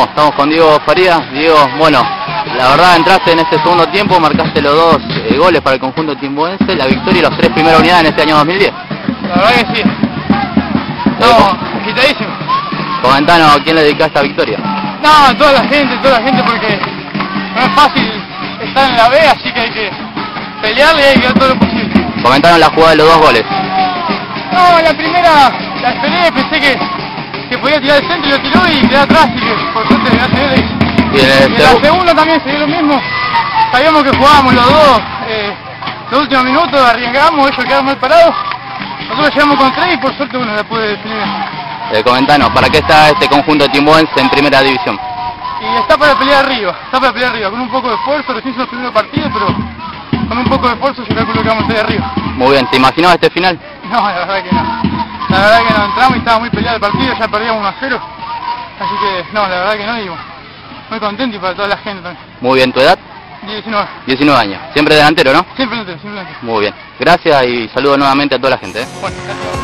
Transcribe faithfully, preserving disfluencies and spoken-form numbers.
estamos, estamos con Diego Farías. Diego, bueno, la verdad entraste en este segundo tiempo, marcaste los dos eh, goles para el conjunto timbuense, la victoria y las tres primeras unidades en este año dos mil diez. La verdad que sí, estamos agitadísimos. Comentanos, ¿a quién le dedicás esta victoria? No, toda la gente, toda la gente, porque no es fácil estar en la B, así que hay que pelearle y hay que dar todo lo posible. Comentanos la jugada de los dos goles. No, la primera la esperé, pensé que... que podía tirar el centro y lo tiró y quedó atrás, y que por suerte le hace él. Y en la segunda también se dio lo mismo. Sabíamos que jugábamos los dos, eh, los últimos minutos arriesgamos, ellos quedaron mal parados. Nosotros llegamos con tres y por suerte uno la pude definir. Eh, comentanos, ¿para qué está este conjunto timbuense en Primera División? Y está para pelear arriba, está para pelear arriba, con un poco de esfuerzo, recién son los primeros partidos, pero con un poco de esfuerzo yo calculo que vamos a estar arriba. Muy bien, ¿te imaginabas este final? No, la verdad que no. La verdad que no entramos y estaba muy peleado el partido, ya perdíamos uno a cero. Así que no, la verdad que no, digo, muy contento y para toda la gente también. Muy bien, ¿tu edad? diecinueve. diecinueve años. Siempre delantero, ¿no? Siempre delantero, siempre delantero. Muy bien. Gracias y saludo nuevamente a toda la gente, ¿eh? Bueno, gracias.